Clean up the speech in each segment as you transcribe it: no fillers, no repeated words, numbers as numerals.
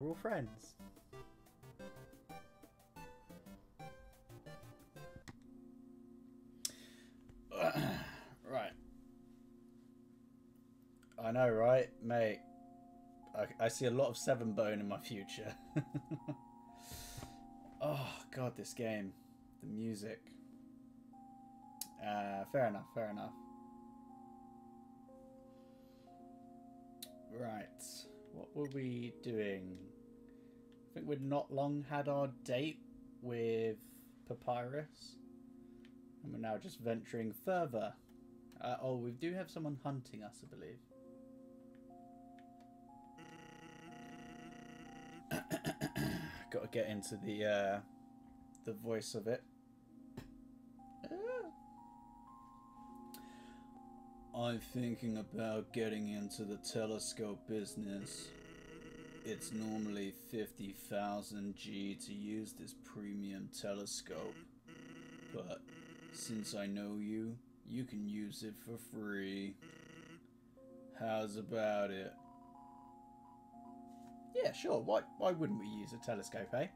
We're all friends. Right. I know, right? Mate. I see a lot of Seven Bone in my future. Oh, God, this game. The music. Fair enough, fair enough. Right, what were we doing? I think we'd not long had our date with Papyrus. And we're now just venturing further. Oh, we do have someone hunting us, I believe. Got to get into the voice of it. I'm thinking about getting into the telescope business. It's normally 50,000 G to use this premium telescope, but since I know you, you can use it for free. How's about it? Yeah, sure, why wouldn't we use a telescope, eh?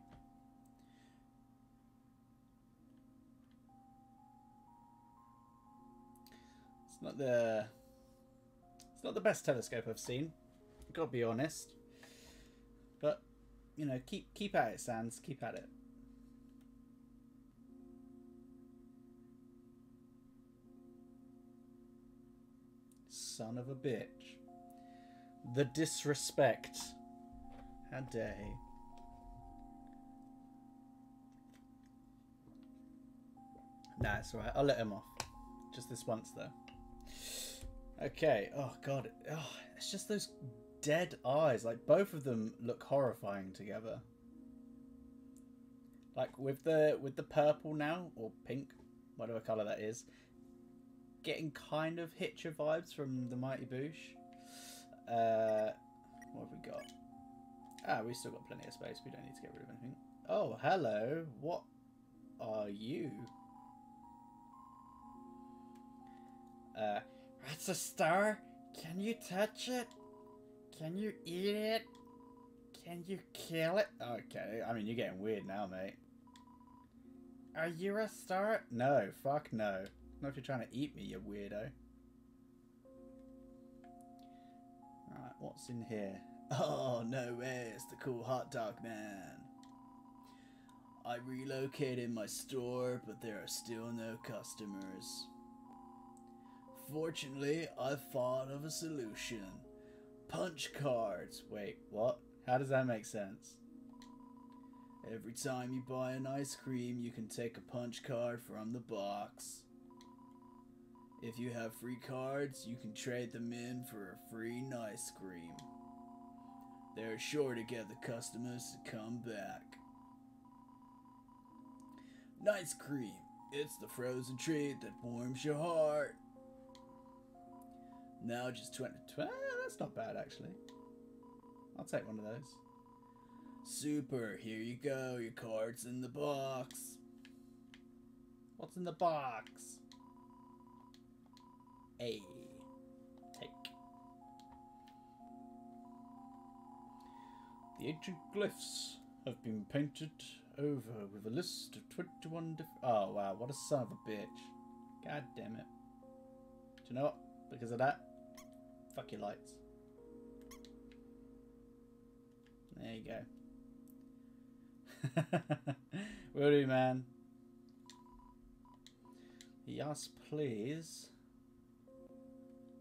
It's not the best telescope I've seen, gotta be honest. But you know, keep at it, Sans, keep at it. Son of a bitch. The disrespect. How dare he? Nah, it's alright, I'll let him off. Just this once though. Okay, oh god, oh, it's just those dead eyes, like both of them look horrifying together. Like with the purple now, or pink, whatever colour that is, getting kind of Hitcher vibes from the Mighty Boosh. What have we got? Ah, we've still got plenty of space, we don't need to get rid of anything. Oh, hello, what are you? That's a star. Can you touch it? Can you eat it? Can you kill it? Okay, I mean, you're getting weird now, mate. Are you a star? No, fuck no. Not if you're trying to eat me, you weirdo. Alright, what's in here? Oh, no way, it's the cool hot dog man. I relocated my store, but there are still no customers. Fortunately, I thought of a solution. Punch cards. Wait, what? How does that make sense? Every time you buy an ice cream, you can take a punch card from the box. If you have free cards, you can trade them in for a free ice cream. They're sure to get the customers to come back. Ice cream. It's the frozen treat that warms your heart. Now just 20. That's not bad, actually. I'll take one of those. Super, here you go. Your card's in the box. What's in the box? Hey, take. The ancient glyphs have been painted over with a list of 21 different... Oh, wow, what a son of a bitch. God damn it. Do you know what? Because of that, fuck your lights. There you go. Will do, man. Yes, please.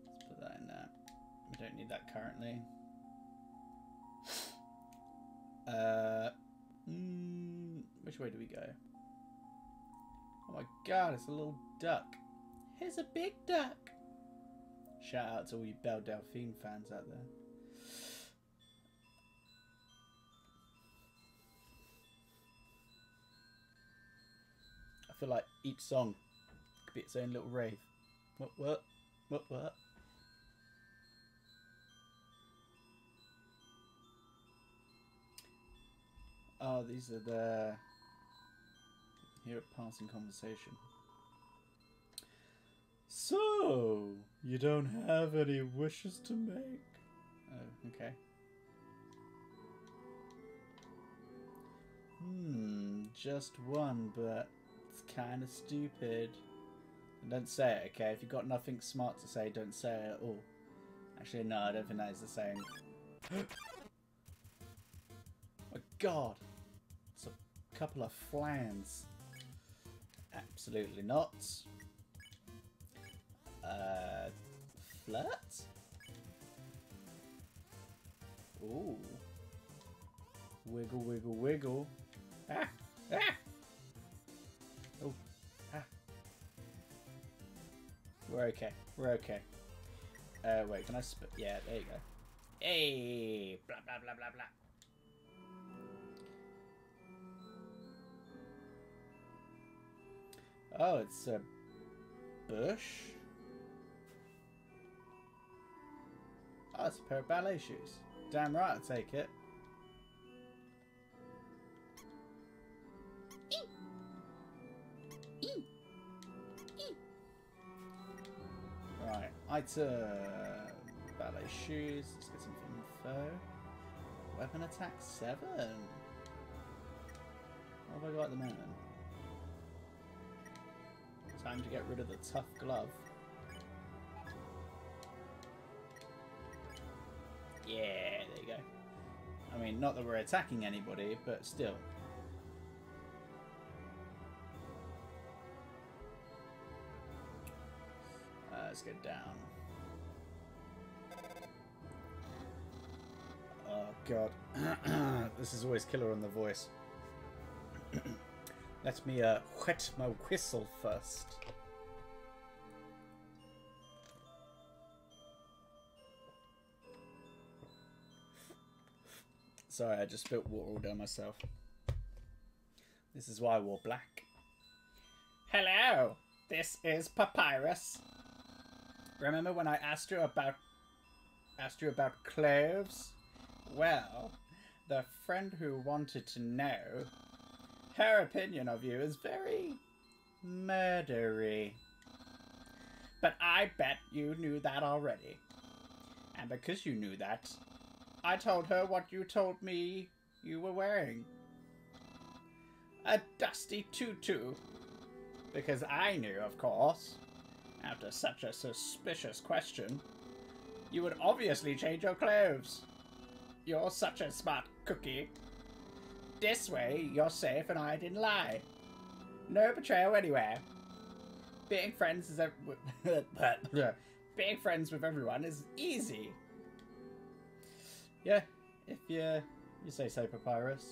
Let's put that in there. We don't need that currently. Which way do we go? Oh my god, it's a little duck. Here's a big duck. Shout out to all you Belle Delphine fans out there. I feel like each song could be its own little rave. What? Oh, these are the... Here at Passing Conversation. So, you don't have any wishes to make? Oh, okay. just one, but it's kind of stupid. And don't say it, okay? If you've got nothing smart to say, don't say it at all. Actually, no, I don't think that is the same. My God! It's a couple of flans. Absolutely not. Flirt? Ooh. Wiggle, wiggle, wiggle. Ah! Ah! Oh. Ah. We're okay. We're okay. Wait, can I spit? Yeah, there you go. Hey! Blah, blah, blah, blah, blah. Oh, it's a bush. Oh, it's a pair of ballet shoes. Damn right, I'll take it. Right, item. Ballet shoes. Let's get some info. Weapon attack 7. What have I got at the moment? Time to get rid of the tough glove. Yeah, there you go. I mean, not that we're attacking anybody, but still. Let's go down. Oh, God. This is always killer on the voice. Let me wet my whistle first. Sorry, I just spilt water all down myself. This is why I wore black. Hello! This is Papyrus. Remember when I asked you about cloves? Well, the friend who wanted to know, her opinion of you is very murdery. But I bet you knew that already. And because you knew that, I told her what you told me you were wearing. A dusty tutu. Because I knew, of course, after such a suspicious question, you would obviously change your clothes. You're such a smart cookie. This way, you're safe and I didn't lie. No betrayal anywhere. Being friends is being friends with everyone is easy. Yeah, if you say so, Papyrus.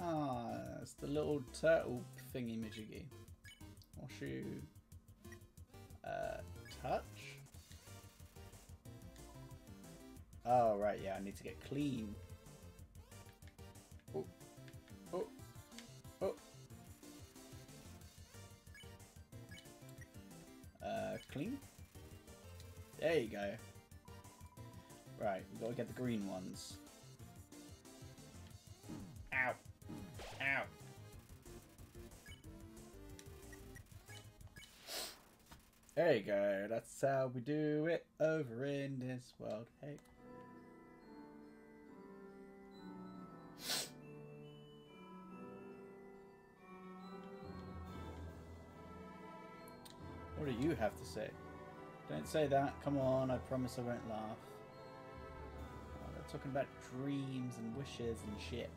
Ah, it's the little turtle thingy majiggy. Or shoe. Touch. Oh, right, yeah, I need to get clean. Oh, oh, oh. Clean? There you go. Right, we've got to get the green ones. Ow. Ow. There you go. That's how we do it over in this world. Hey. What do you have to say? Don't say that. Come on, I promise I won't laugh. Oh, they're talking about dreams and wishes and shit.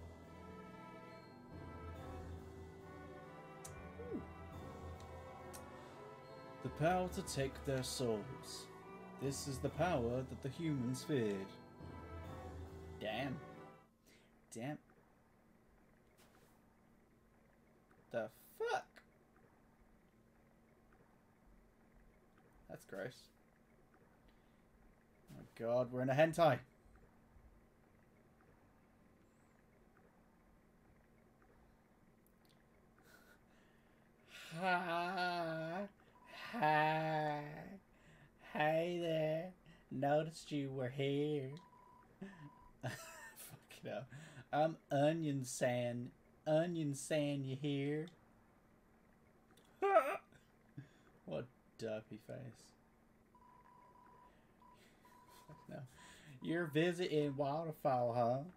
Ooh. The power to take their souls. This is the power that the humans feared. Damn. Damn. The fuck? That's gross. Oh my God, we're in a hentai. Hi. Hi. Hey there. Noticed you were here. Fucking hell. I'm Onion San. Onion San, you here? What? Derpy face. Fuck no. You're visiting Waterfall,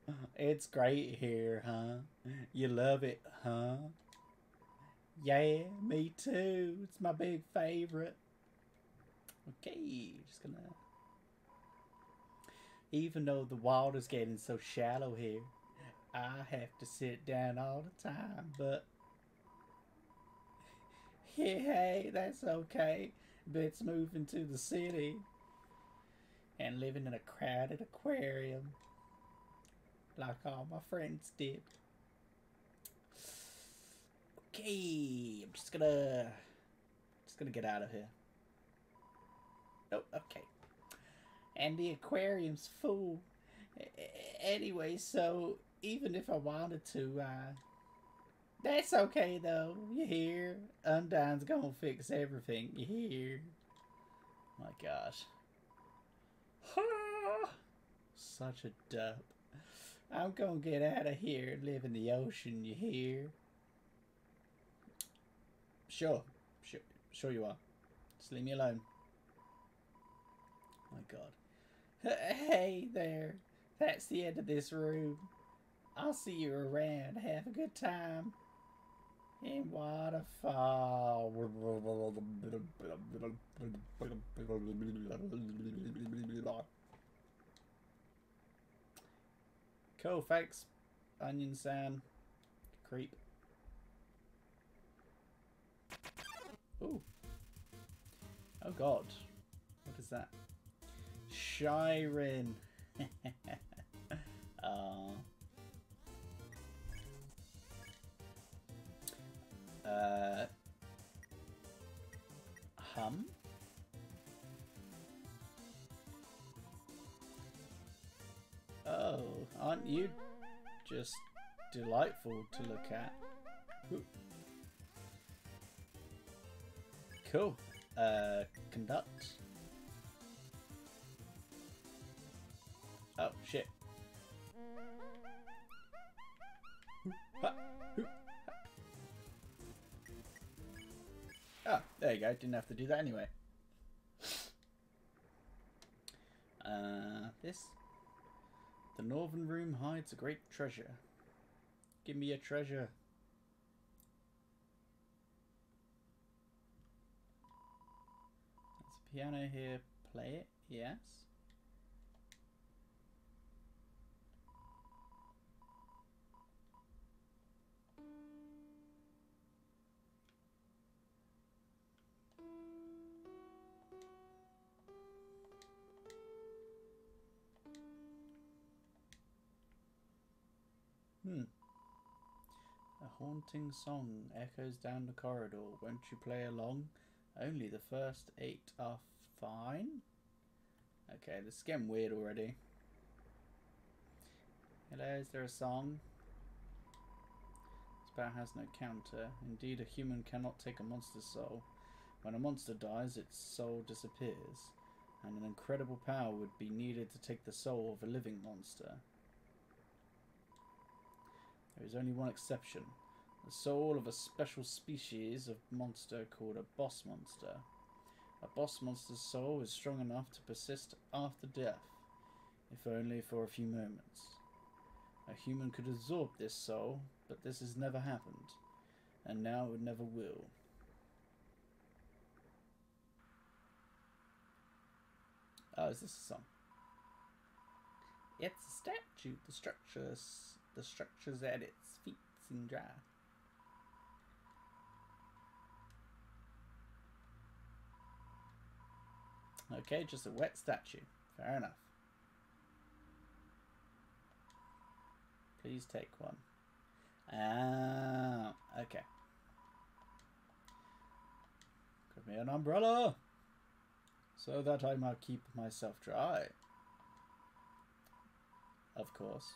huh? It's great here, huh? You love it, huh? Yeah, me too. It's my big favorite. Okay, just gonna... Even though the water's getting so shallow here, I have to sit down all the time, but... Yeah, hey, that's okay. Bit's moving to the city and living in a crowded aquarium like all my friends did. Okay, I'm just gonna get out of here. Oh, okay. And the aquarium's full. Anyway, so even if I wanted to, that's okay though, you hear? Undyne's gonna fix everything, you hear? My gosh. Ah, such a dup. I'm gonna get out of here and live in the ocean, you hear? Sure you are. Just leave me alone. My god. Hey there. That's the end of this room. I'll see you around. Have a good time. In Waterfall. Cool, thanks. Onion Sam. Creep. Ooh. Oh god. What is that? Shiren. Oh, aren't you just delightful to look at? Ooh. Cool. Conduct. Oh, shit. Ah, there you go. Didn't have to do that anyway. This. The northern room hides a great treasure. Give me a treasure. There's a piano here. Play it. Yes. A haunting song echoes down the corridor. Won't you play along? Only the first 8 are fine. Okay, this is getting weird already. Hello, is there a song? This bat has no counter. Indeed, a human cannot take a monster's soul. When a monster dies, its soul disappears. And an incredible power would be needed to take the soul of a living monster. There is only one exception. The soul of a special species of monster called a boss monster. A boss monster's soul is strong enough to persist after death, if only for a few moments. A human could absorb this soul, but this has never happened, and now it never will. Oh, is this a song? It's a statue. The structure's at its feet seem dry. Okay, just a wet statue. Fair enough. Please take one. Ah, okay. Give me an umbrella so that I might keep myself dry. Of course.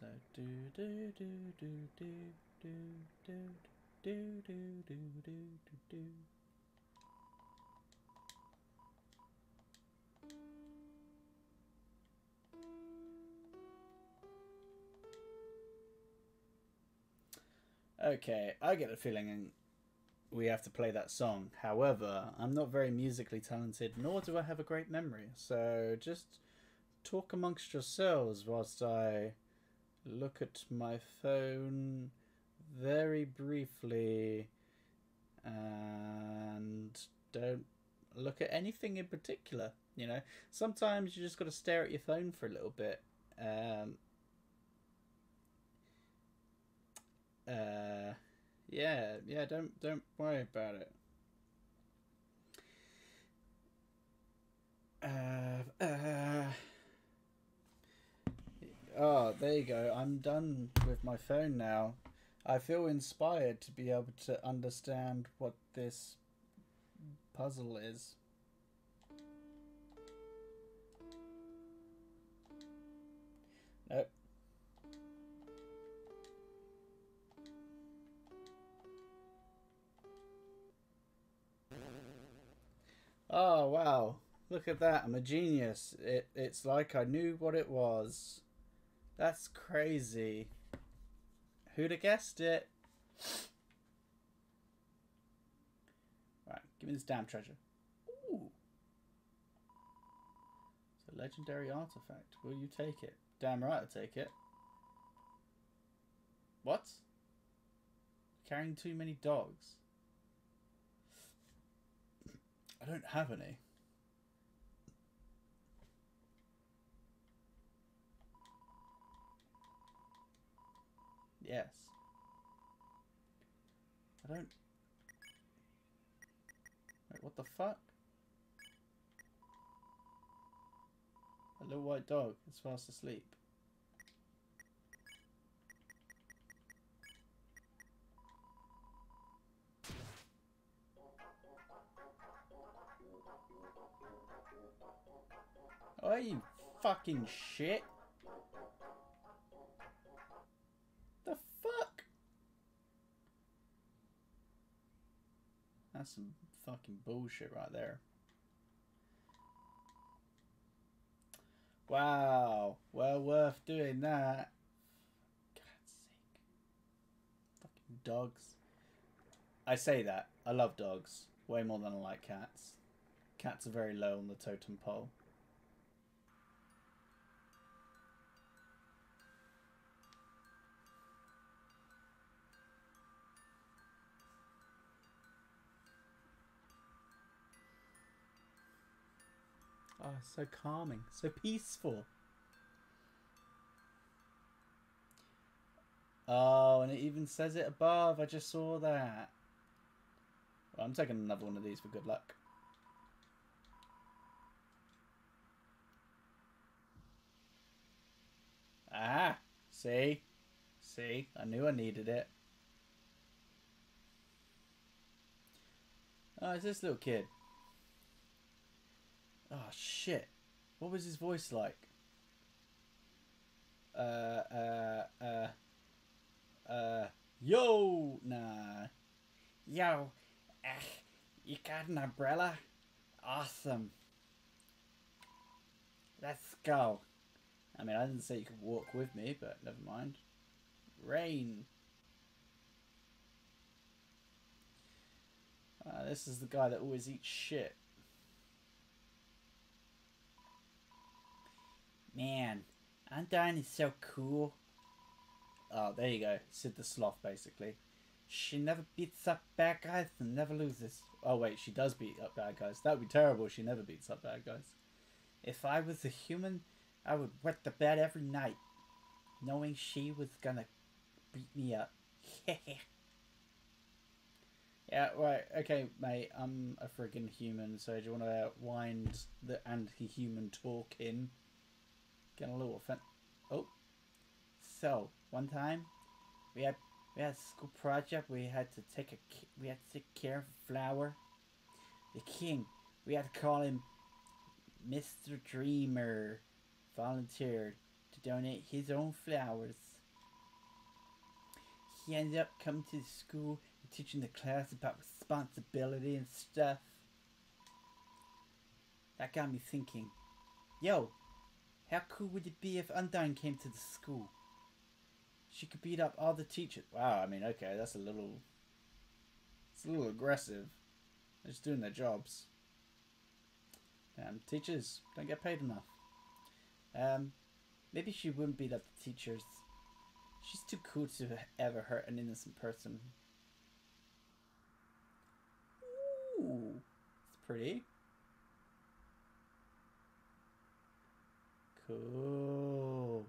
So do do do do do do do do do do do do. Okay, I get a feeling we have to play that song. However, I'm not very musically talented, nor do I have a great memory. So just talk amongst yourselves whilst I look at my phone very briefly and don't look at anything in particular. You know, sometimes you just got to stare at your phone for a little bit. Yeah, don't worry about it. Oh, there you go. I'm done with my phone now. I feel inspired to be able to understand what this puzzle is. Nope. Oh, wow. Look at that. I'm a genius. It's like I knew what it was. That's crazy. Who'd have guessed it? Right, give me this damn treasure. Ooh. It's a legendary artifact. Will you take it? Damn right I'll take it. What? Carrying too many dogs. I don't have any. Yes. I don't... Wait, what the fuck? A little white dog is fast asleep. Oh, you fucking shit. The fuck? That's some fucking bullshit right there. Wow, well worth doing that. God's sake. Fucking dogs. I say that. I love dogs. Way more than I like cats. Cats are very low on the totem pole. Oh, so calming, so peaceful. Oh, and it even says it above. I just saw that. Well, I'm taking another one of these for good luck. Ah, see? See? I knew I needed it. Oh, it's this little kid. Oh shit! What was his voice like? Yo, nah. Yo, you got an umbrella? Awesome. Let's go. I mean, I didn't say you could walk with me, but never mind. Rain. This is the guy that always eats shit. Man, Undyne is so cool. Oh, there you go. Sid the Sloth, basically. She never beats up bad guys and never loses. Oh, wait, she does beat up bad guys. That would be terrible. She never beats up bad guys. If I was a human, I would wet the bed every night, knowing she was gonna beat me up. Yeah, right. Okay, mate. I'm a friggin' human, so do you want to wind the anti-human talk in? Getting a little offensive. Oh. So one time, we had a school project. We had to take care of a flower. The king. We had to call him Mr. Dreamer. Volunteered to donate his own flowers. He ended up coming to the school and teaching the class about responsibility and stuff. That got me thinking. Yo. How cool would it be if Undyne came to the school? She could beat up other teachers. Wow, I mean, okay, that's a little... It's a little aggressive. They're just doing their jobs. Damn, teachers don't get paid enough. Maybe she wouldn't beat up the teachers. She's too cool to ever hurt an innocent person. Ooh, it's pretty. Cool.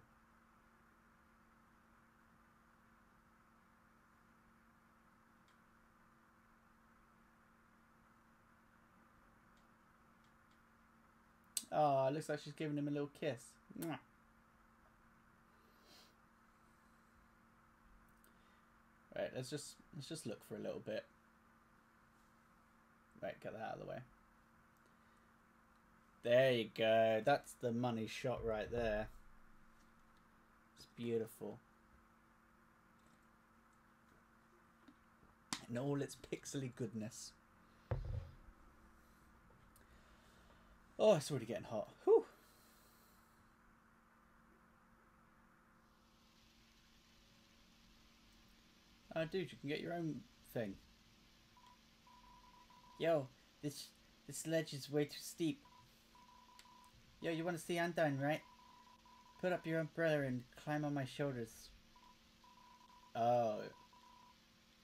Oh, it looks like she's giving him a little kiss. Mwah. Right, let's just look for a little bit. Right, get that out of the way. There you go. That's the money shot right there. It's beautiful. In all its pixely goodness. Oh, it's already getting hot. Whew. Oh, dude, you can get your own thing. Yo, this ledge is way too steep. Yo, you want to see Undyne, right? Put up your umbrella and climb on my shoulders. Oh.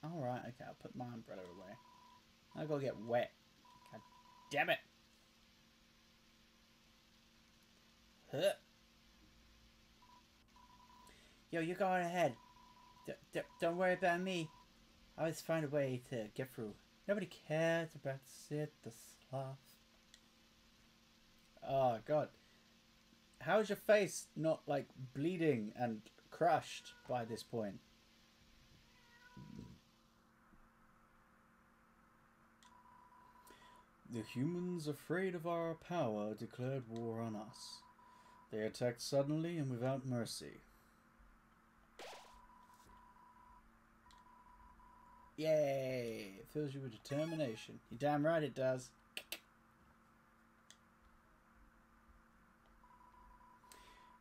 Alright, okay, I'll put my umbrella away. I'll go get wet. God damn it. Yo, you go on ahead. Don't worry about me. I always find a way to get through. Nobody cares about Sid the Sloth. Oh god. How's your face not like bleeding and crushed by this point? The humans, afraid of our power, declared war on us. They attacked suddenly and without mercy. Yay! It fills you with determination. You're damn right it does.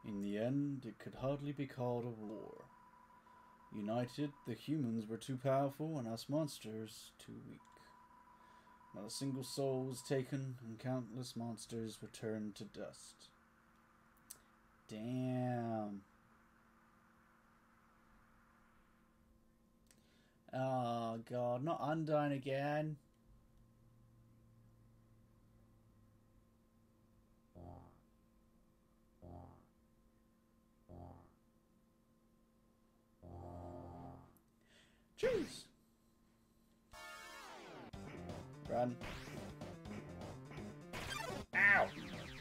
In the end, it could hardly be called a war. United, the humans were too powerful and us monsters too weak. Not a single soul was taken and countless monsters were turned to dust. Damn. Oh god, not Undyne again. Jeez. Run. Ow!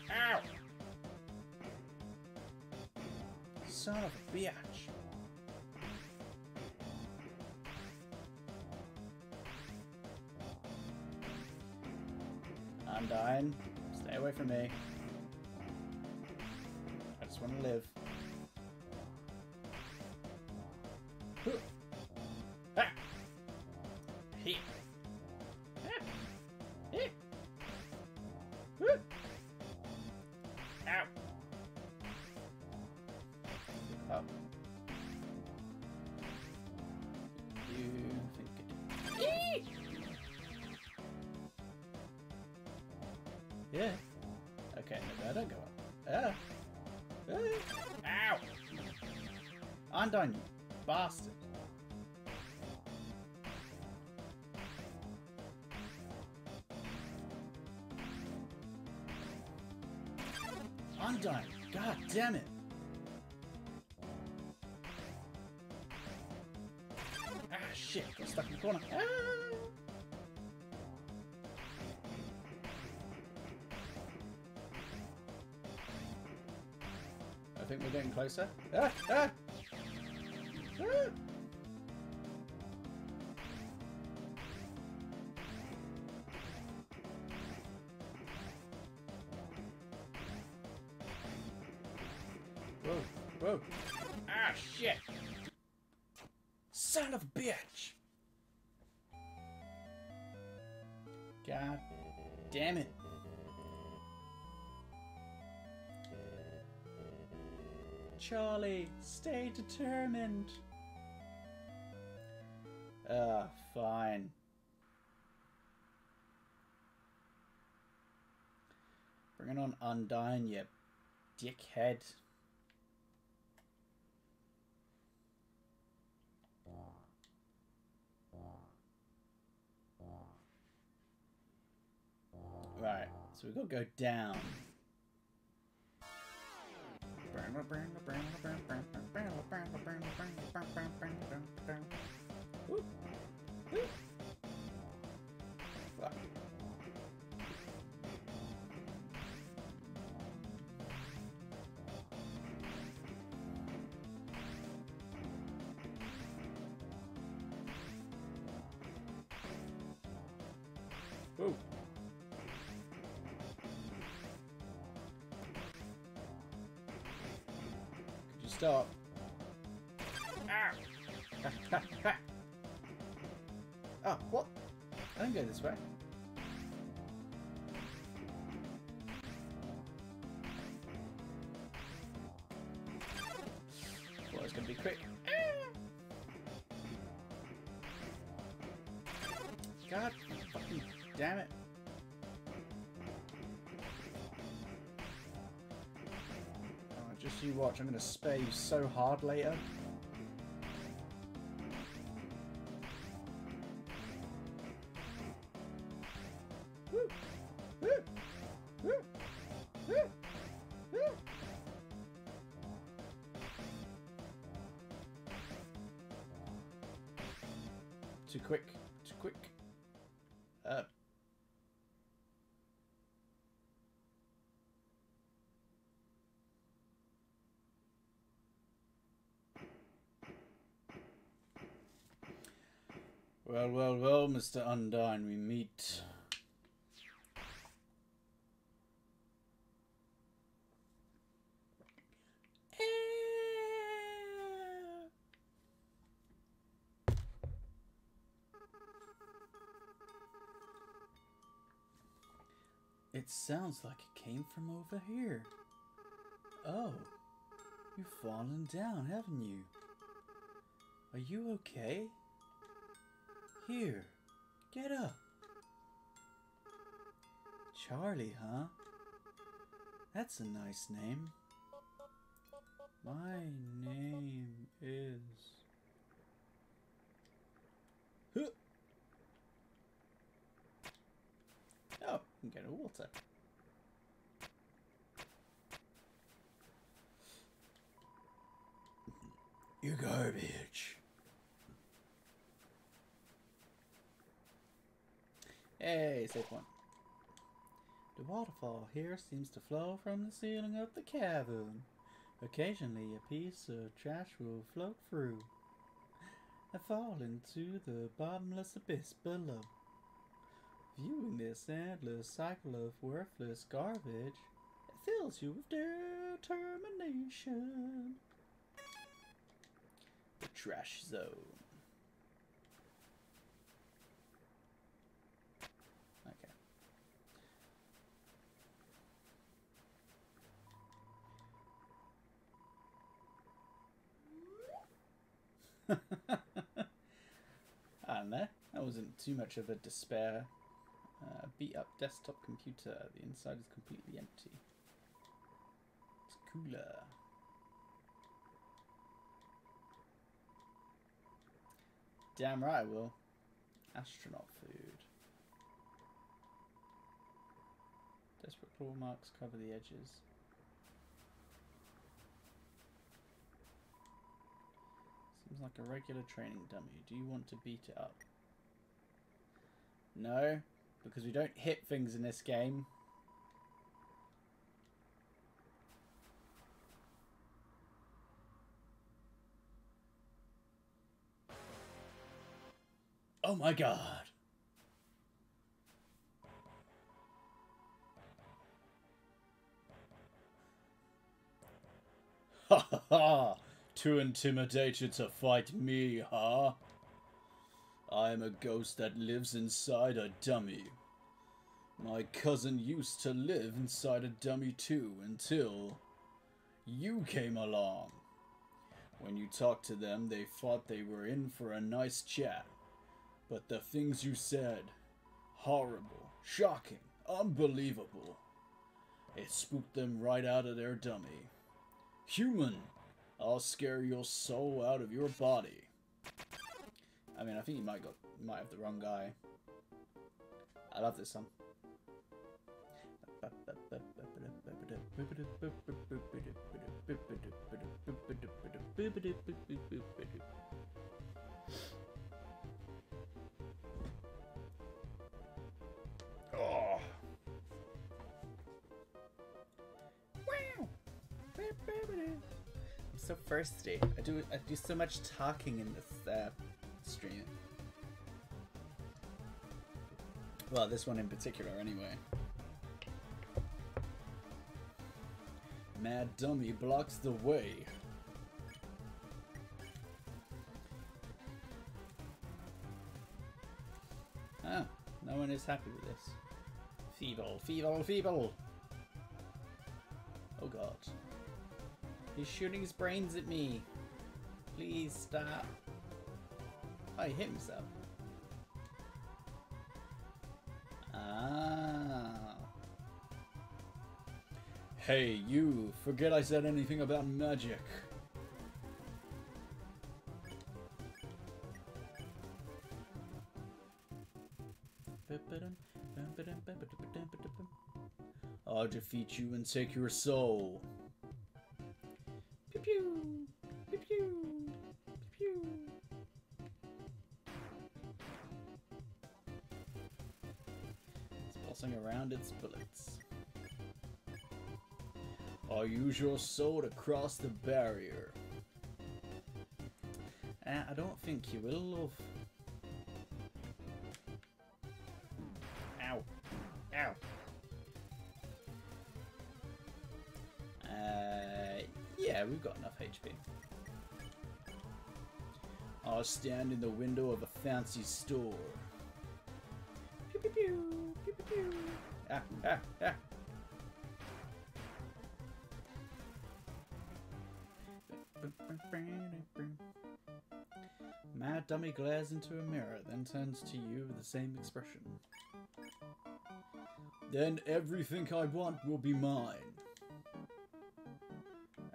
Ow! Son of a bitch. Undyne, stay away from me. I just want to live. Yeah. Okay, no, I don't go up. Ah. Ah. Ow! Undyne, you bastard. Undyne, god damn it! Ah, shit, got stuck in the corner. Ah! I think we're getting closer. Ah, ah, ah. Whoa, whoa. Ah, shit. Son of a bitch. God damn it. Charlie, stay determined. Fine. Bring it on Undyne, you dickhead. Right, so we gotta go down. Whoop. Whoop. Fuck. Whoa. Could you stop? Ah. Oh, what? I didn't go this way. Well, it's gonna be quick. God fucking damn it. Oh, just you watch, I'm gonna spare you so hard later. Too quick. Well, well, well, Mr. Undyne, we meet. It sounds like it came from over here. Oh, you've fallen down, haven't you? Are you okay? Here, get up. Charlie, huh? That's a nice name. My name is... Huh. Oh, I can get a water. You garbage. Hey, safe one. The waterfall here seems to flow from the ceiling of the cavern. Occasionally, a piece of trash will float through and fall into the bottomless abyss below. Viewing this endless cycle of worthless garbage, it fills you with determination. The trash zone. Okay. I don't know. That wasn't too much of a despair. Beat up desktop computer. The inside is completely empty. It's cooler. Damn right I will. Astronaut food. Desperate claw marks cover the edges. Seems like a regular training dummy. Do you want to beat it up? No. Because we don't hit things in this game. Oh my god! Ha ha ha! Too intimidated to fight me, huh? I am a ghost that lives inside a dummy. My cousin used to live inside a dummy too, until you came along. When you talked to them, they thought they were in for a nice chat, But the things you said, horrible, shocking, unbelievable. It spooked them right out of their dummy. Human, I'll scare your soul out of your body. I mean, I think you might have the wrong guy. I love this song. Oh. Wow. I'm so thirsty. I do so much talking in this stream. Well, this one in particular, anyway. Mad dummy blocks the way. Ah, no one is happy with this. Feeble, feeble, feeble! Oh god. He's shooting his brains at me. Please stop. Oh, he hit himself. Ah. Hey, you! Forget I said anything about magic! I'll defeat you and take your soul! Pew pew! Pew pew! Pew pew! It's pulsing around its bullets. I'll use your soul to cross the barrier. I don't think you will, love. Ow. Ow. Yeah, we've got enough HP. I'll stand in the window of a fancy store. Pew pew pew. Pew pew pew. Ah, ah, ah. Mad dummy glares into a mirror, then turns to you with the same expression. Then everything I want will be mine.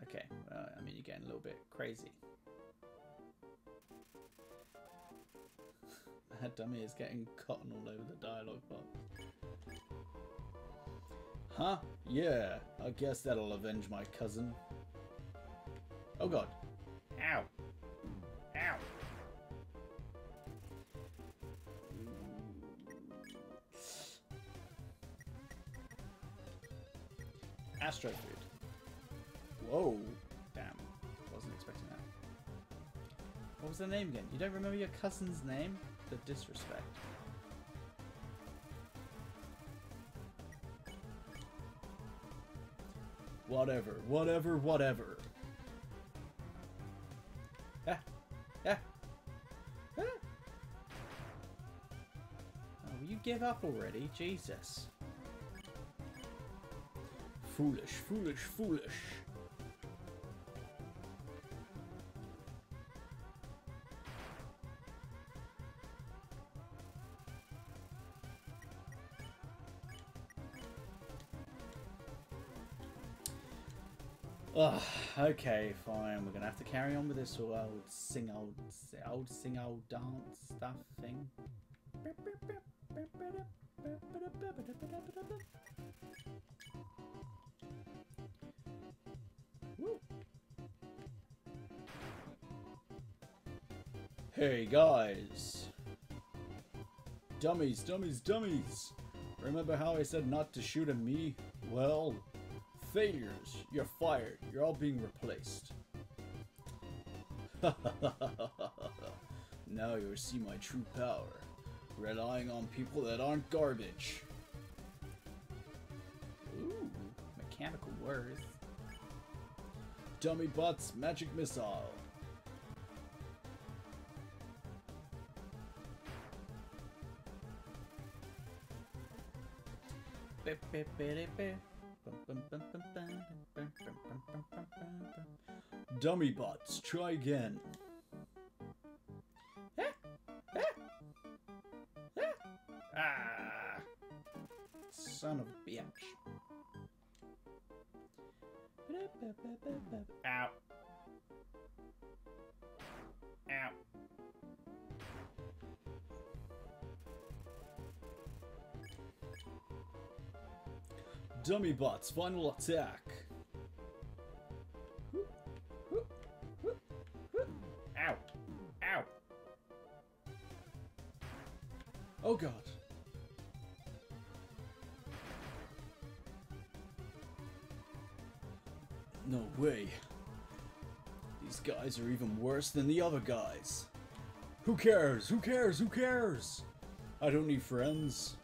Okay, well, I mean, you're getting a little bit crazy. Mad dummy is getting cotton all over the dialogue box. Huh? Yeah, I guess that'll avenge my cousin. Oh god. Ow. Ow. Astro food. Whoa. Damn. Wasn't expecting that. What was the name again? You don't remember your cousin's name? The disrespect. Whatever. Whatever. Whatever. Ah! Ah! Ah! Oh, will you give up already? Jesus. Foolish, foolish, foolish. Ugh, okay, fine. We're gonna have to carry on with this old sing old dance stuff thing. Woo. Hey guys, dummies, dummies, dummies! Remember how I said not to shoot at me? Well. Failures, you're fired, you're all being replaced. Now you'll see my true power, relying on people that aren't garbage. Ooh, mechanical words. Dummy bots, magic missile. Beep, beep, beep, beep. Dummy bots, try again. Ah, ah. son of a bitch. Ow. Ow. Dummy bots, final attack. Ow. Ow. Oh god. No way. These guys are even worse than the other guys. Who cares? Who cares? Who cares? I don't need friends.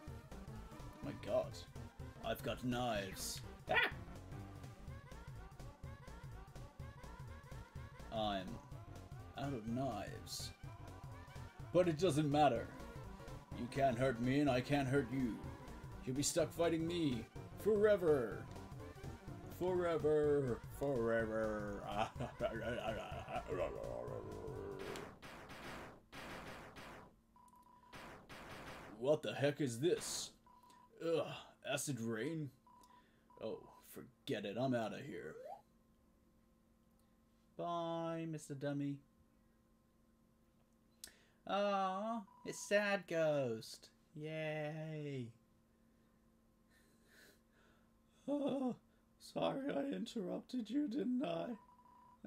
My god. I've got knives. Ah! I'm out of knives. But it doesn't matter. You can't hurt me and I can't hurt you. You'll be stuck fighting me. Forever. Forever. Forever. What the heck is this? Ugh, acid rain? Oh, forget it, I'm out of here. Bye, Mr. Dummy. Aww, it's Sad Ghost. Yay. Oh, sorry I interrupted you, didn't I?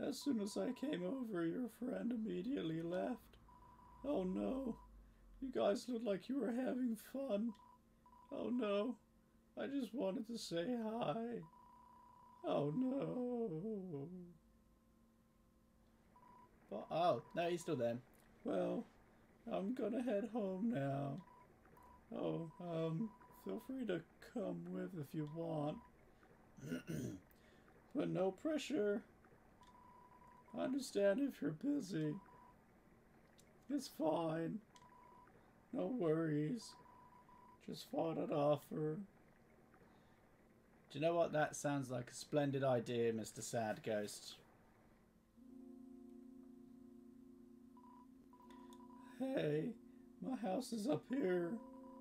As soon as I came over, your friend immediately left. Oh no, you guys looked like you were having fun. Oh no, I just wanted to say hi. Oh no. But, oh, no, he's still there. Well, I'm gonna head home now. Oh, feel free to come with if you want. But no pressure. I understand if you're busy. It's fine. No worries. Just thought I'd offer. Do you know what? That sounds like a splendid idea, Mr. Sad Ghost. Hey, my house is up here,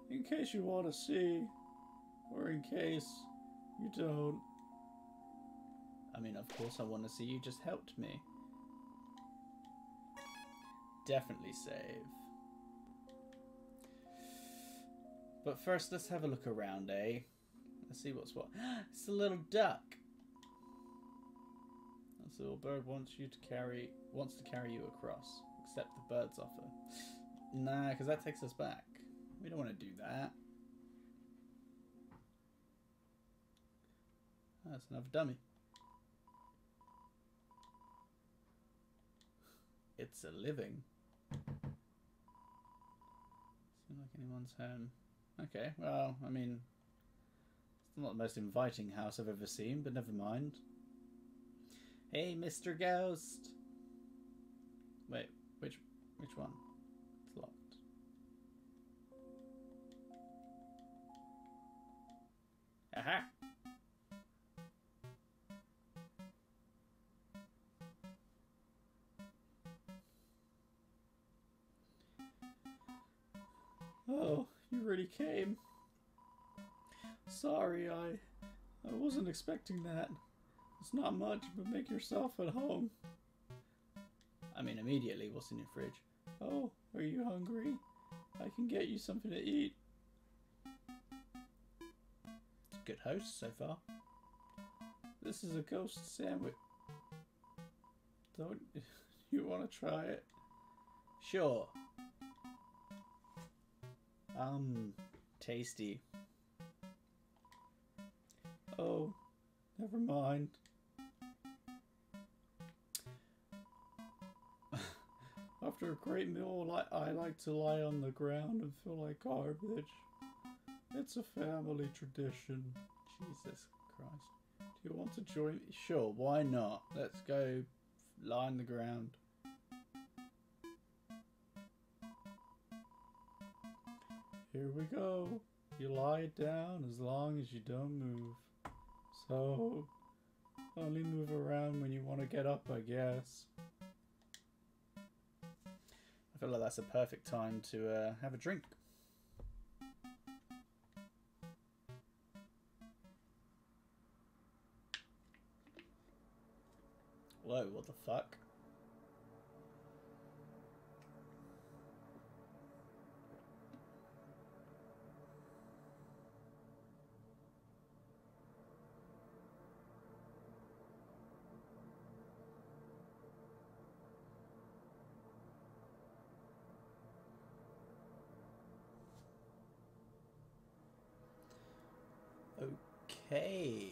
in case you want to see, or in case you don't. I mean, of course I want to see, you just helped me. Definitely save. But first, let's have a look around, eh? Let's see what's what. It's a little duck. This little bird wants to carry you across. Accept the bird's offer. Nah, because that takes us back. We don't want to do that. That's another dummy. It's a living. Seems like anyone's home. Okay, well, I mean, it's not the most inviting house I've ever seen, but never mind. Hey, Mr. Ghost! Wait, which one? It's locked. Aha! Oh. You really came. Sorry, I wasn't expecting that. It's not much, but make yourself at home. I mean, immediately, what's in your fridge? Oh, are you hungry? I can get you something to eat. Good host so far. This is a ghost sandwich. Don't you want to try it? Sure. Tasty. Oh, never mind. After a great meal, I like to lie on the ground and feel like garbage. It's a family tradition. Jesus Christ. Do you want to join me? Sure, why not? Let's go lie on the ground. Here we go. You lie down as long as you don't move. So, only move around when you want to get up, I guess. I feel like that's a perfect time to have a drink. Whoa, what the fuck? Okay.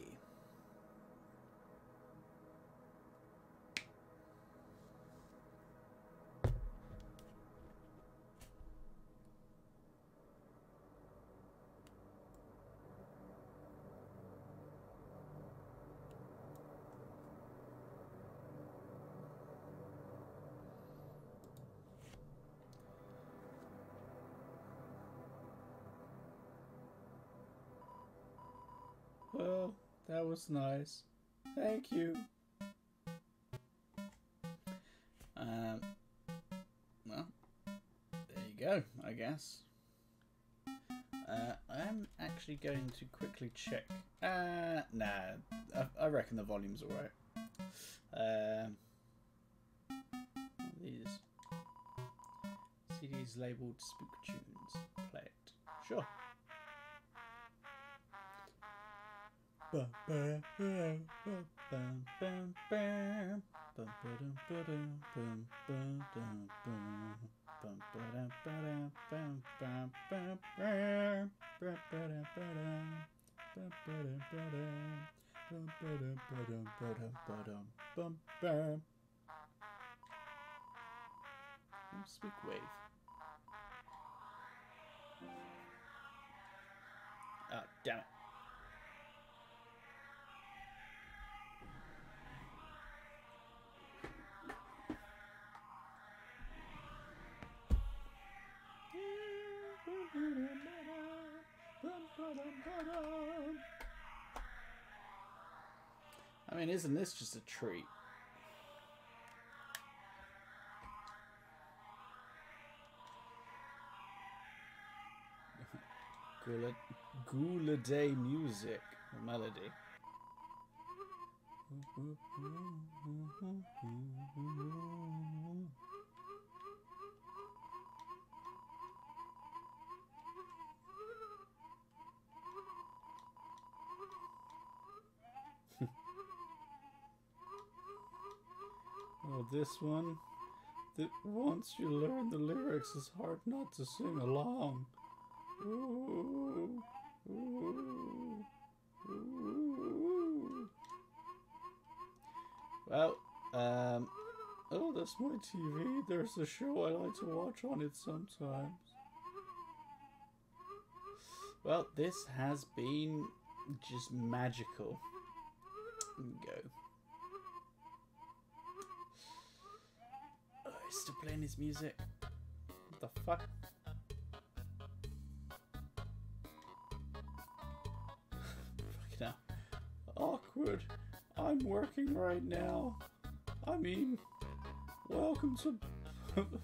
Well, that was nice. Thank you. Well, there you go, I guess. I'm actually going to quickly check. Nah, I reckon the volume's alright. These CDs labelled Spook Tunes. Play it. Sure. Speak wave. Oh, damn it. I mean, isn't this just a treat? Gula Day music melody. Oh, this one, that once you learn the lyrics, it's hard not to sing along. Ooh, ooh, ooh. Well, oh, that's my TV. There's a show I like to watch on it sometimes. Well, this has been just magical. There we go. Still playing his music. What the fuck? Fucking hell. Awkward. I'm working right now. I mean, welcome to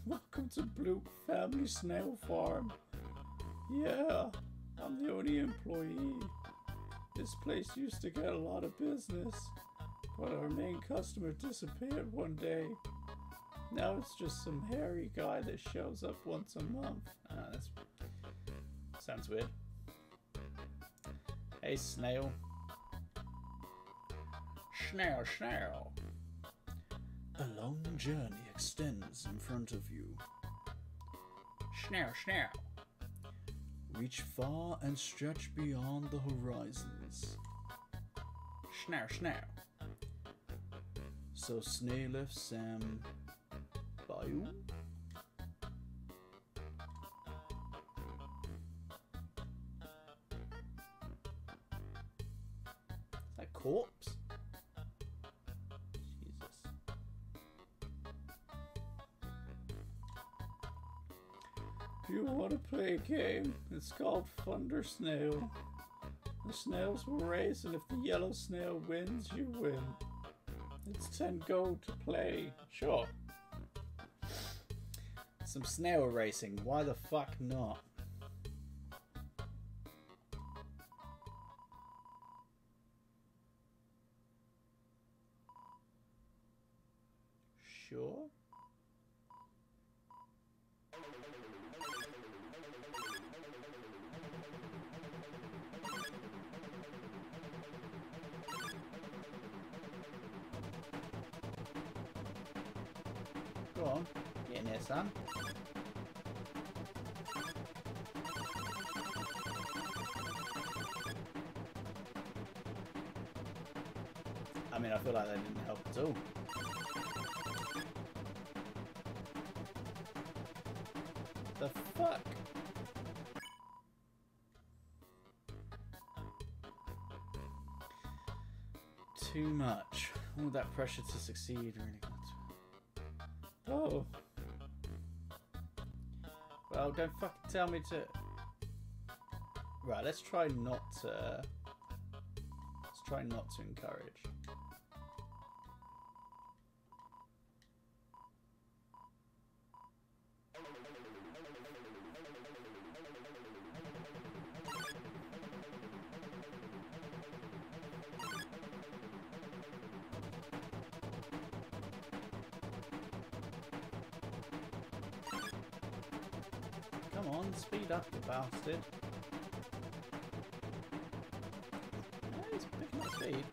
welcome to Blue Family Snail Farm. Yeah, I'm the only employee. This place used to get a lot of business, but our main customer disappeared one day. Now it's just some hairy guy that shows up once a month. That sounds weird. Hey, snail. Snail, snail. A long journey extends in front of you. Snail, snail. Reach far and stretch beyond the horizons. Snail, snail. So snail if Sam... Bayou? Is that corpse? Jesus. If you want to play a game, it's called Thunder Snail. The snails will race, and if the yellow snail wins, you win. It's 10 gold to play. Sure. Some snail racing, why the fuck not? sure. Go on, get in there, son. I mean, I feel like that didn't help at all. The fuck? Too much. All that pressure to succeed really got to. Oh. Well, don't fucking tell me to. Right, let's try not to. Let's try not to encourage. Speed up, you bastard. No, he's picking up speed.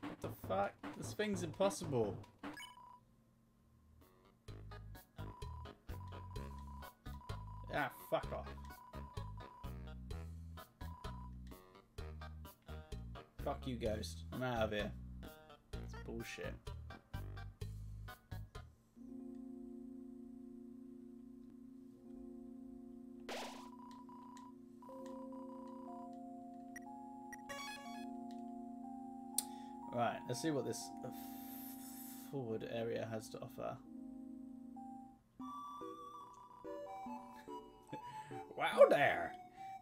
What the fuck? This thing's impossible. Ah, fuck off. Fuck you, ghost. I'm out of here. It's bullshit. Right, let's see what this forward area has to offer. Wow there!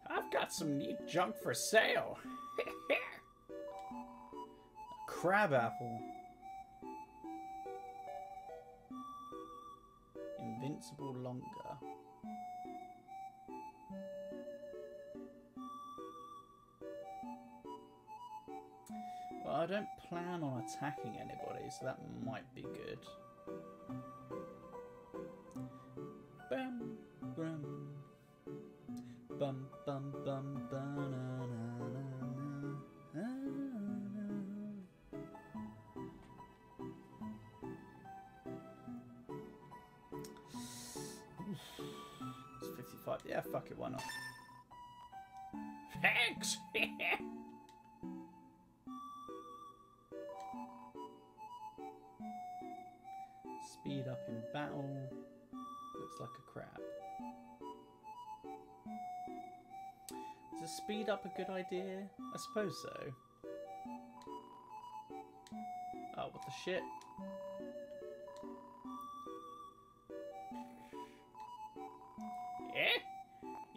I've got some neat junk for sale! Crab apple. Invincible longer. Well, I don't plan on attacking anybody, so that might be good. Bum bum bum bum bum banana. Yeah, fuck it, why not? Thanks! Speed up in battle. Looks like a crab. Is a speed up a good idea? I suppose so. Oh, what the shit?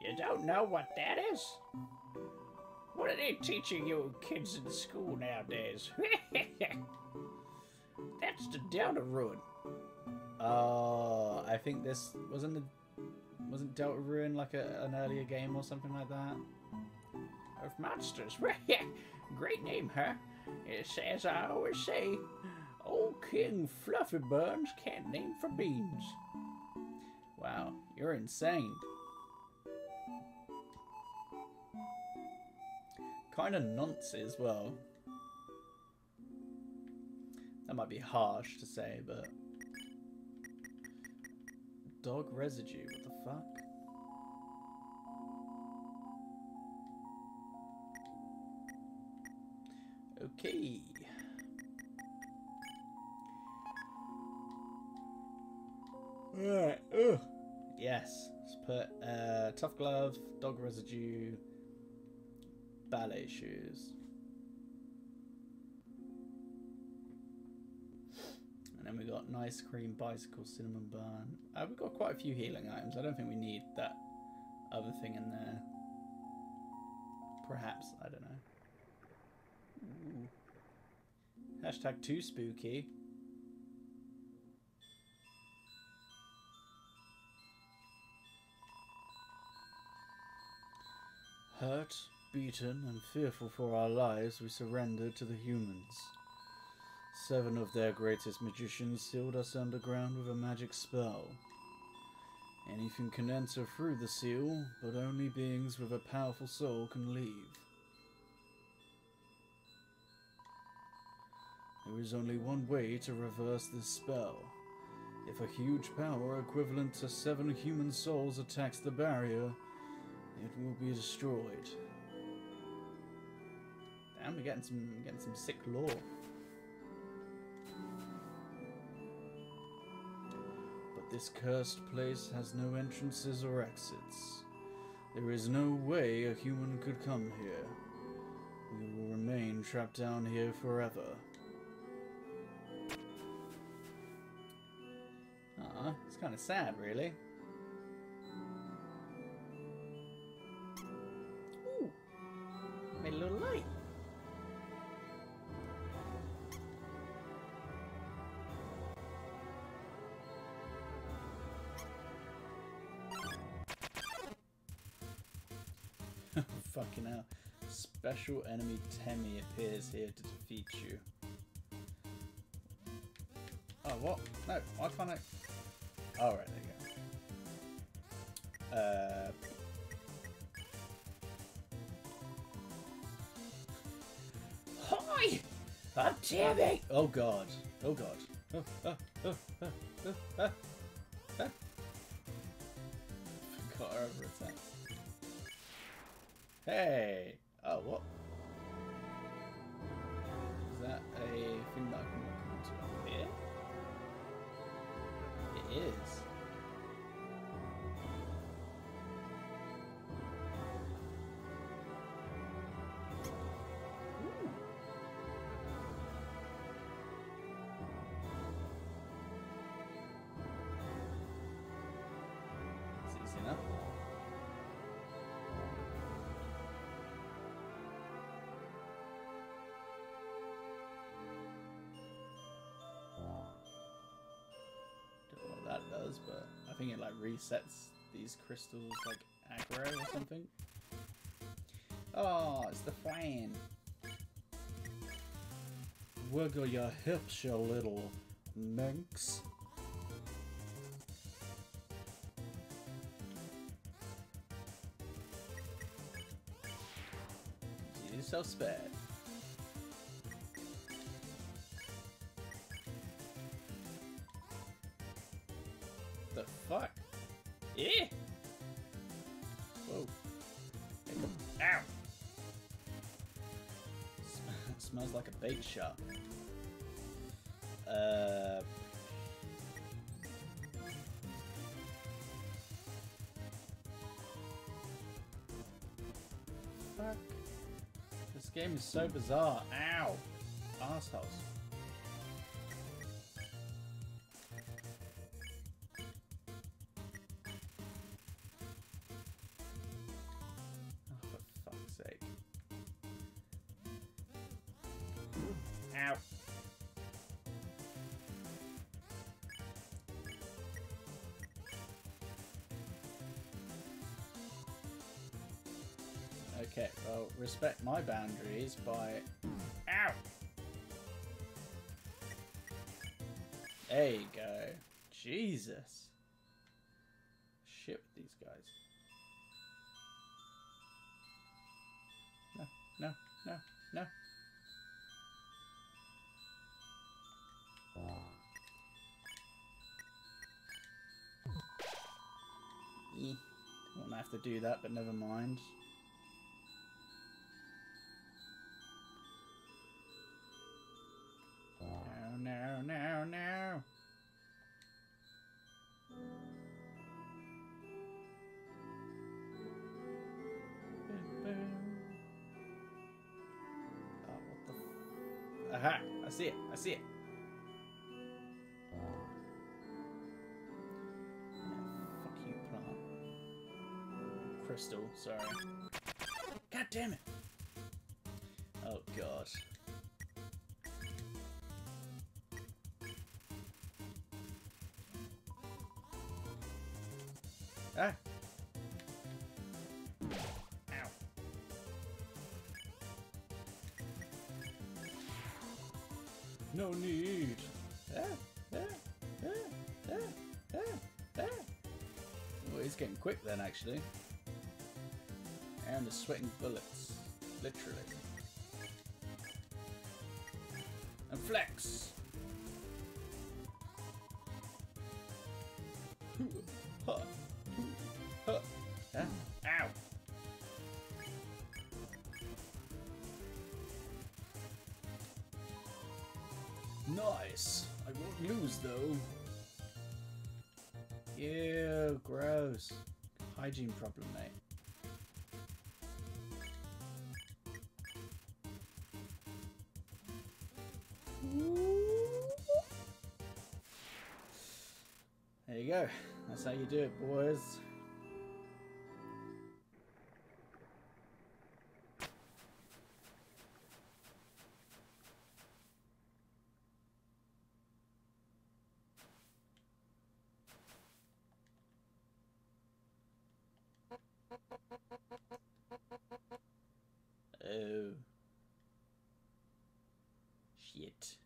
You don't know what that is? What are they teaching you kids in school nowadays? That's the Delta Rune. I think this wasn't Delta Rune like an earlier game or something like that? Of monsters. Great name, huh? It's as I always say, old King Fluffy Burns can't name for beans. Wow, you're insane. Kind of nonce as well. That might be harsh to say, but... Dog residue, what the fuck? Okay. Alright, ugh. Yes, let's put tough glove, dog residue... ballet shoes. And then we got an ice cream, bicycle, cinnamon bun. We've got quite a few healing items. I don't think we need that other thing in there. Perhaps, I don't know. Ooh. Hashtag too spooky. Hurt, beaten, and fearful for our lives, we surrendered to the humans. 7 of their greatest magicians sealed us underground with a magic spell. Anything can enter through the seal, but only beings with a powerful soul can leave. There is only one way to reverse this spell. If a huge power equivalent to 7 human souls attacks the barrier, it will be destroyed. Damn, we're getting some sick lore. But this cursed place has no entrances or exits. There is no way a human could come here. We will remain trapped down here forever. It's kind of sad, really. Ooh, made a little light. Fucking hell! Special enemy Temmie appears here to defeat you. Oh, what? No, why can't I? All right, there you go. Hi! I'm Temmie! Oh god. Oh god. Forgot our over attack. Hey! Oh, what? Is that a thing that I can walk into here? Is. Ooh. That's easy enough. But I think it like resets these crystals like aggro or something. Oh, it's the fan. Wiggle your hips, you little minx. You're so spare. Fuck. Yeah. Whoa. Ow. Smells like a bait shop. Fuck. This game is so bizarre. Ow. Arseholes. Okay, well, respect my boundaries by... Ow! There you go. Jesus. Shit with these guys. No, no, no, no. I wouldn't have to do that, but never mind. Aha! I see it! I see it! Fuck you, plant. Crystal, sorry. God damn it! Oh god. Ah! Ow. No need. Oh, it's getting quick then, actually. And the sweating bullets. Literally. And flex! Ow! Nice! I won't lose though. Ew, gross. Hygiene problem, mate. There you go. That's how you do it, boys. Oh. Shit.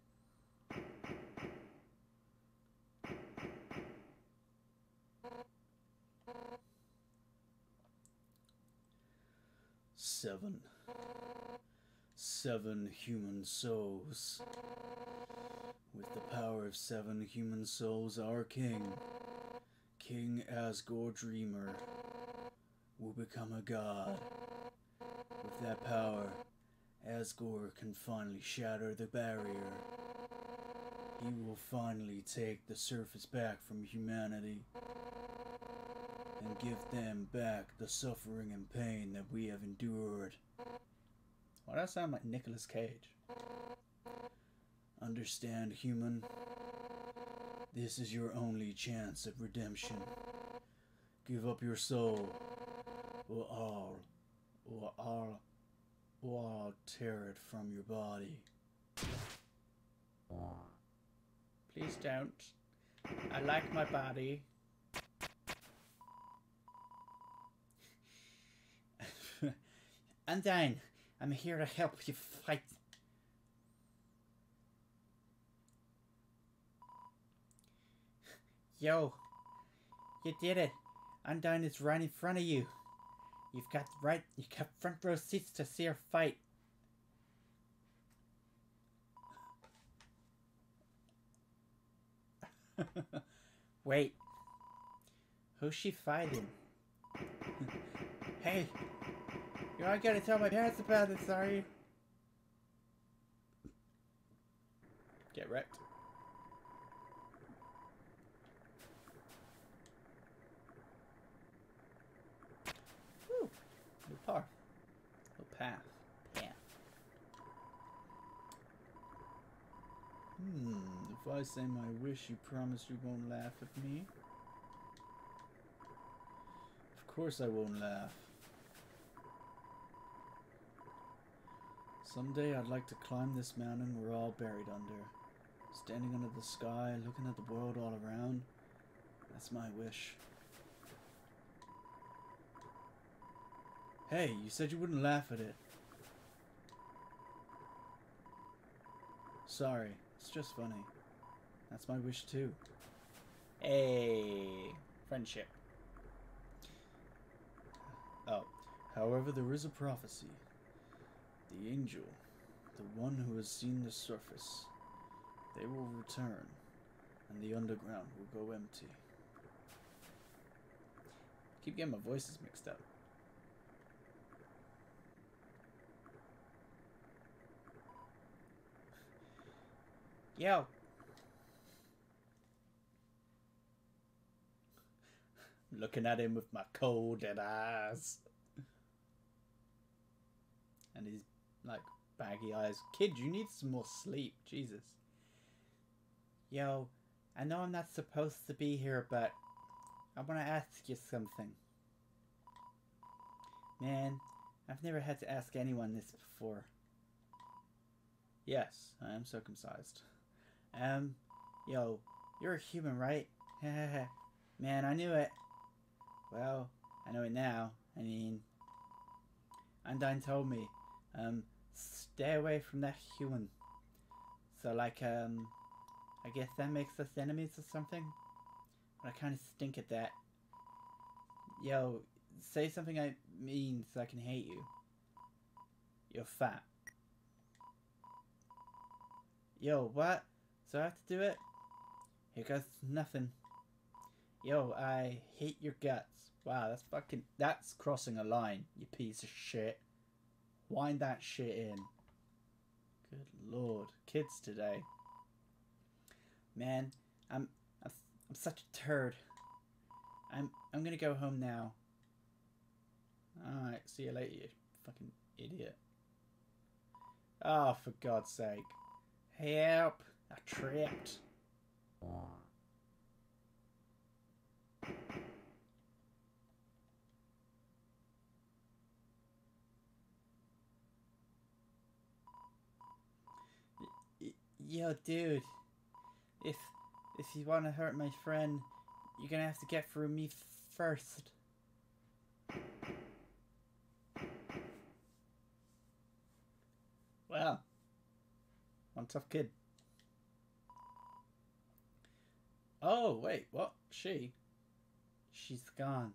Seven human souls. With the power of 7 human souls, our king, King Asgore Dreamer, will become a god. With that power, Asgore can finally shatter the barrier. He will finally take the surface back from humanity and give them back the suffering and pain that we have endured. Why does that sound like Nicolas Cage? Understand, human. This is your only chance at redemption. Give up your soul, or I'll tear it from your body. Please don't. I like my body. Undyne, I'm here to help you fight. Yo, you did it. Undyne is right in front of you. You've got front row seats to see her fight. Wait. Who's she fighting? Hey. You're not gonna tell my parents about this, are you? Get wrecked. Woo! New path. New path. Yeah. If I say my wish, you promise you won't laugh at me? Of course I won't laugh. Someday I'd like to climb this mountain we're all buried under. Standing under the sky, looking at the world all around. That's my wish. Hey, you said you wouldn't laugh at it. Sorry, it's just funny. That's my wish too. Hey, friendship. Oh, however, there is a prophecy. The angel, the one who has seen the surface, they will return, and the underground will go empty. I keep getting my voices mixed up. Yo! I'm looking at him with my cold dead eyes. And his like baggy eyes. Kid, you need some more sleep. Jesus. Yo, I know I'm not supposed to be here, but I want to ask you something. Man, I've never had to ask anyone this before. Yes, I am circumcised. Yo, you're a human, right? Man, I knew it. Well, I know it now. I mean, Undyne told me. Stay away from that human. So like, I guess that makes us enemies or something? But I kind of stink at that. Yo, say something I mean so I can hate you. You're fat. Yo, what? So I have to do it? Here goes nothing. Yo, I hate your guts. Wow, that's crossing a line, you piece of shit. Wind that shit in. Good lord, kids today. Man, I'm such a turd. I'm gonna go home now. Alright, see you later, you fucking idiot. Oh, for God's sake. Help! I tripped. Yo, dude. If you want to hurt my friend, you're gonna have to get through me first. Well, one tough kid. Oh, wait, what? She's gone.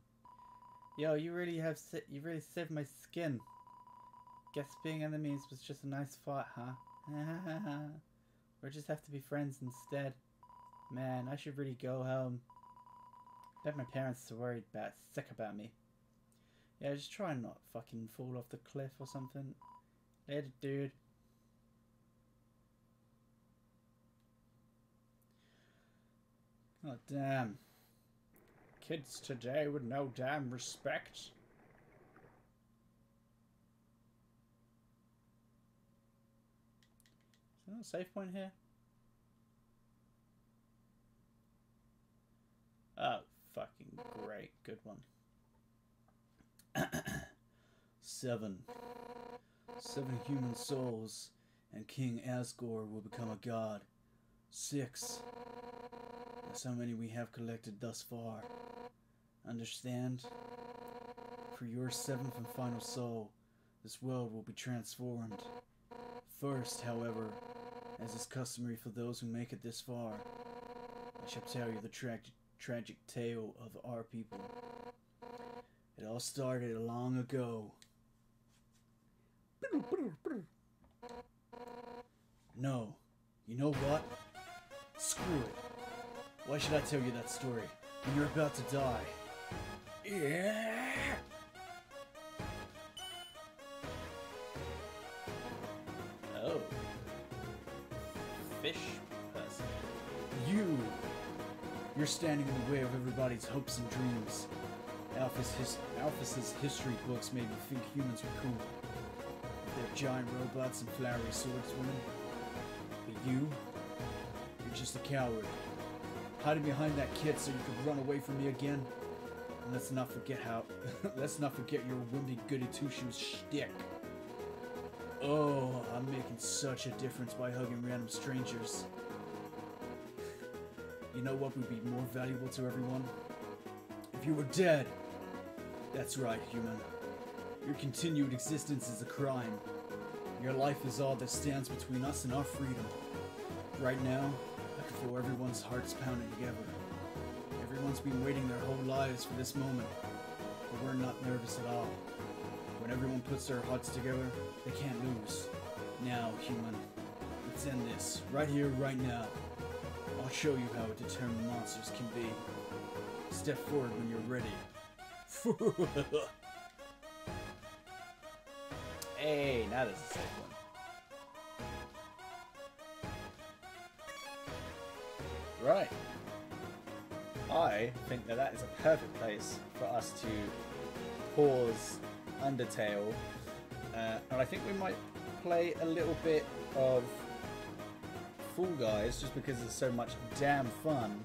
Yo, you really saved my skin. Guess being enemies was just a nice thought, huh? We'll just have to be friends instead. Man, I should really go home. Bet my parents are worried sick about me. Yeah, just try and not fucking fall off the cliff or something. Later, dude. Oh, damn. Kids today with no damn respect. Is there no save point here? Oh, fucking great. Good one. 7. 7 human souls, and King Asgore will become a god. 6. That's how many we have collected thus far. Understand? For your 7th and final soul, this world will be transformed. First, however, as is customary for those who make it this far, I shall tell you the tragic tale of our people. It all started long ago. No, you know what? Screw it. Why should I tell you that story when you're about to die? Yeah. Oh. Fish person. You! You're standing in the way of everybody's hopes and dreams. Alphys' history books made me think humans were cool. They're giant robots and flowery swordswomen. But you? You're just a coward. Hiding behind that kid so you could run away from me again. And let's not forget your wimpy goody two-shoes shtick. Oh, I'm making such a difference by hugging random strangers. You know what would be more valuable to everyone? If you were dead. That's right, human. Your continued existence is a crime. Your life is all that stands between us and our freedom. Right now, everyone's hearts pounding together. Everyone's been waiting their whole lives for this moment, but we're not nervous at all. When everyone puts their hearts together, they can't lose. Now, human, let's end this, right here, right now. I'll show you how determined monsters can be. Step forward when you're ready. Hey, now that's the second one. Right. I think that is a perfect place for us to pause Undertale, and I think we might play a little bit of Fall Guys just because it's so much damn fun.